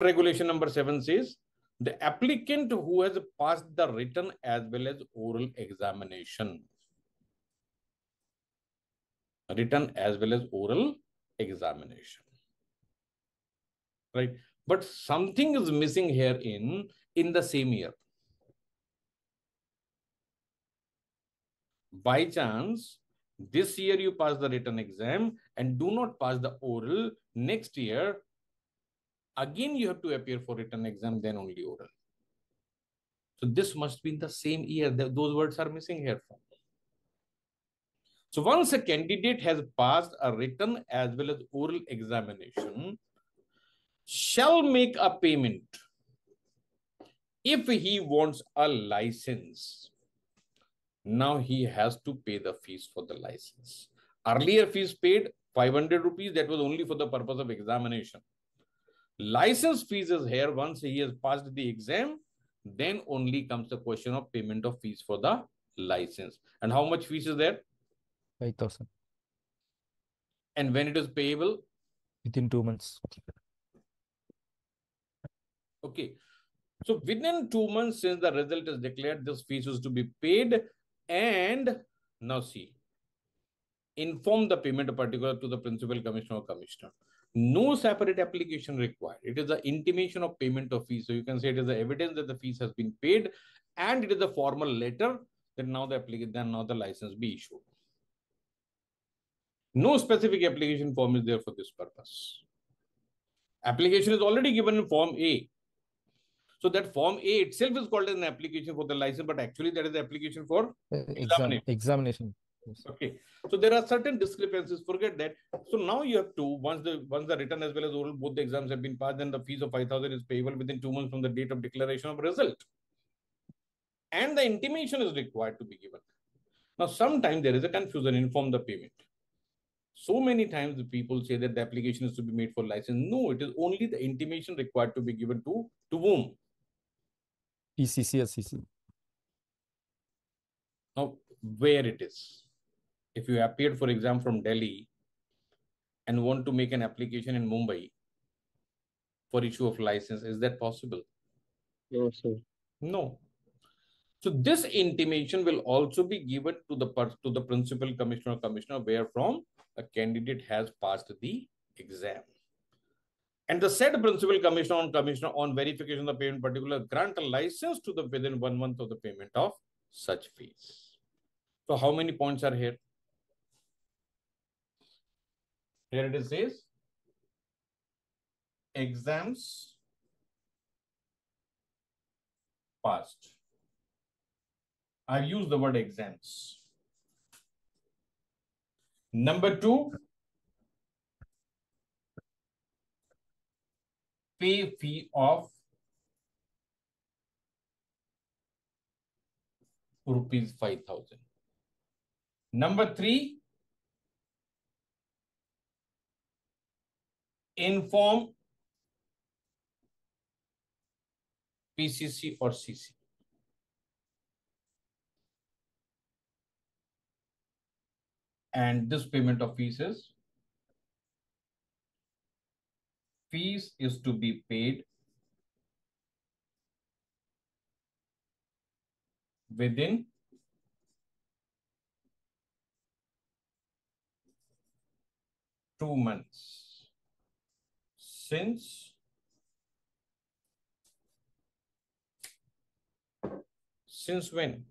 Regulation number 7 says the applicant who has passed the written as well as oral examination. Written as well as oral examination. Right. But something is missing here in the same year. By chance, this year you pass the written exam and do not pass the oral. Next year, again you have to appear for written exam, then only oral. So this must be in the same year. Those words are missing here. So once a candidate has passed a written as well as oral examination, shall make a payment if he wants a license. Now he has to pay the fees for the license. Earlier fees paid 500 rupees. That was only for the purpose of examination. License fees is here. Once he has passed the exam, then only comes the question of payment of fees for the license. And how much fees is there? 5,000. And when it is payable? Within 2 months. Okay. So within 2 months since the result is declared, this fees is to be paid. And now see, inform the payment particular to the principal commissioner or commissioner. No separate application required. It is the intimation of payment of fees. So you can say it is the evidence that the fees has been paid, and it is the formal letter that now the applicant, then now the license be issued. No specific application form is there for this purpose. Application is already given in Form A. So that Form A itself is called as an application for the license, but actually that is the application for examination. Yes. Okay. So there are certain discrepancies. Forget that. So now you have to, once the written as well as oral, both the exams have been passed, then the fees of 5,000 is payable within 2 months from the date of declaration of result. And the intimation is required to be given. Now, sometimes there is a confusion, inform the payment. So many times the people say that the application is to be made for license. No, it is only the intimation required to be given to whom? PCC or CC. Now, where it is. If you appeared for exam from Delhi and want to make an application in Mumbai for issue of license, is that possible? No, sir. No. So this intimation will also be given to the principal commissioner or commissioner where from a candidate has passed the exam. And the said principal commissioner or commissioner on verification of the payment particular grant a license to the within 1 month of the payment of such fees. So how many points are here? Here it says exams passed. I've used the word exams. Number 2, pay fee of rupees 5,000. Number 3, inform PCC or CC. And this payment of fees is to be paid within 2 months since when?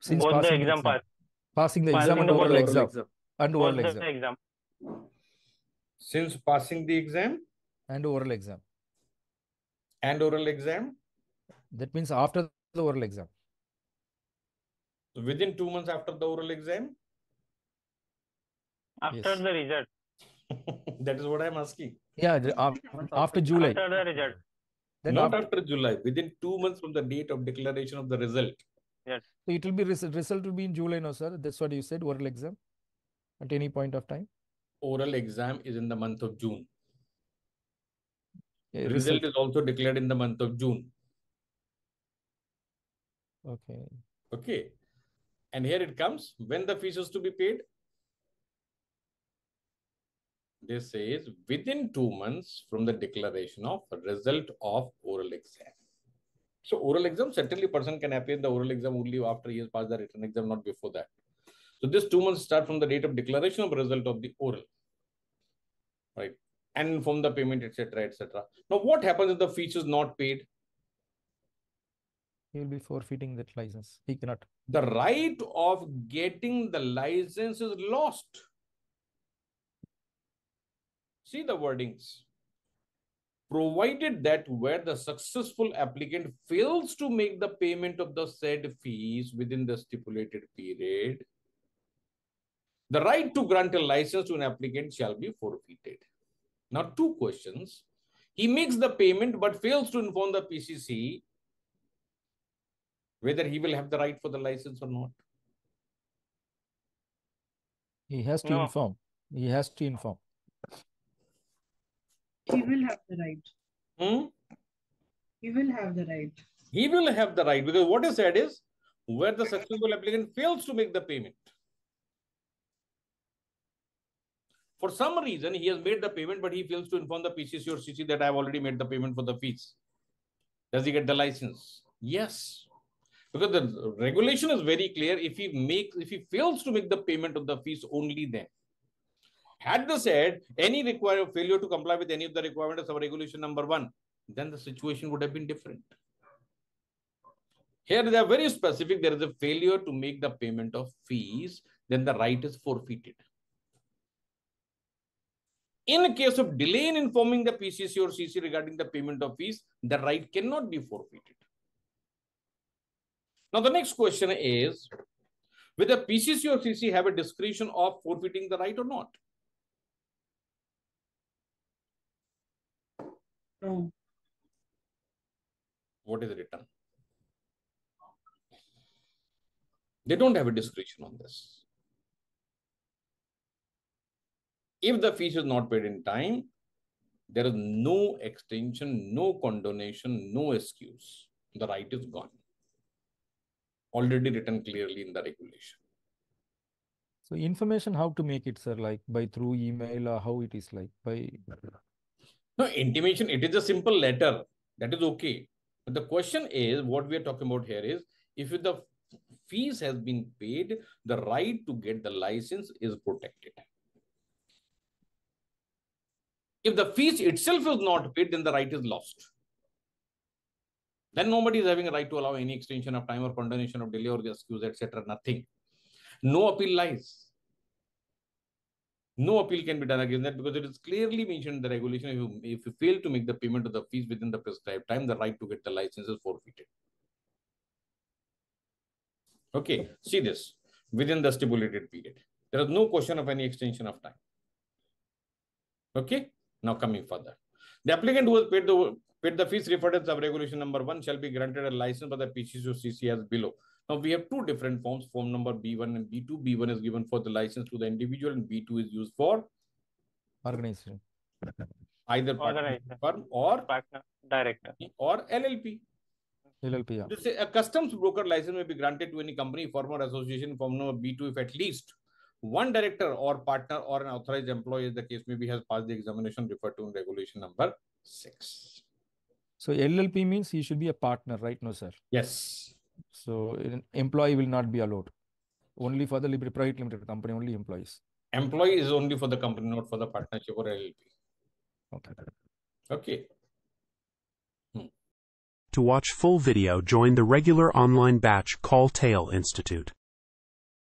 Since passing the exam and oral exam. Since passing the exam and oral exam. That means after the oral exam. So within 2 months after the oral exam? After the result. That is what I am asking. Yeah, after July. After the result. Then not after July. Within 2 months from the date of declaration of the result. Yes. So it will be result will be in July, no, sir. That's what you said. Oral exam at any point of time. Oral exam is in the month of June. Yeah, result is also declared in the month of June. Okay. Okay. And here it comes. When the fees is to be paid? This is within 2 months from the declaration of result of oral exam. So oral exam, certainly person can appear in the oral exam only after he has passed the written exam, not before that. So this 2 months start from the date of declaration of result of the oral, right? And from the payment, etc., etc. Now, what happens if the fees is not paid? He will be forfeiting that license. He cannot. The right of getting the license is lost. See the wordings. Provided that where the successful applicant fails to make the payment of the said fees within the stipulated period, the right to grant a license to an applicant shall be forfeited. Now, two questions. He makes the payment but fails to inform the PCC whether he will have the right for the license or not. He has to inform. He has to inform. He will have the right. He will have the right. He will have the right, because what is said is where the successful applicant fails to make the payment. For some reason, he has made the payment, but he fails to inform the PCC or CC that I have already made the payment for the fees. Does he get the license? Yes. Because the regulation is very clear. If he fails to make the payment of the fees, only then. Had they said any failure to comply with any of the requirements of regulation number 1, then the situation would have been different. Here they are very specific. There is a failure to make the payment of fees, then the right is forfeited. In case of delay in informing the PCC or CC regarding the payment of fees, the right cannot be forfeited. Now, the next question is whether PCC or CC have a discretion of forfeiting the right or not? No. What is written? They don't have a discretion on this. If the fees is not paid in time, there is no extension, no condonation, no excuse. The right is gone. Already written clearly in the regulation. So information how to make it, sir, like by through email or how it is like by... No, intimation, it is a simple letter. That is okay. But the question is, what we are talking about here is, if the fees has been paid, the right to get the license is protected. If the fees itself is not paid, then the right is lost. Then nobody is having a right to allow any extension of time or condonation of delay or excuse, etc. Nothing. No appeal lies. No appeal can be done against that because it is clearly mentioned in the regulation. If you fail to make the payment of the fees within the prescribed time, the right to get the license is forfeited. Okay, see this. Within the stipulated period. There is no question of any extension of time. Okay, now coming further. The applicant who has paid the fees referred as sub-regulation number 1 shall be granted a license by the PCC or CC as below. Now, we have two different forms, form number B1 and B2. B1 is given for the license to the individual and B2 is used for organization. Either partner firm or partner director or LLP. LLP, yeah. A customs broker license may be granted to any company, firm or association, form number B2 if at least one director or partner or an authorized employee, as the case may be, has passed the examination referred to in regulation number 6. So LLP means he should be a partner, right? No, sir. Yes. So an employee will not be allowed. Only for the private limited company, only employees. Employee is only for the company, not for the partnership or LLP. Okay. Okay. To watch full video, join the regular online batch Call Tail Institute.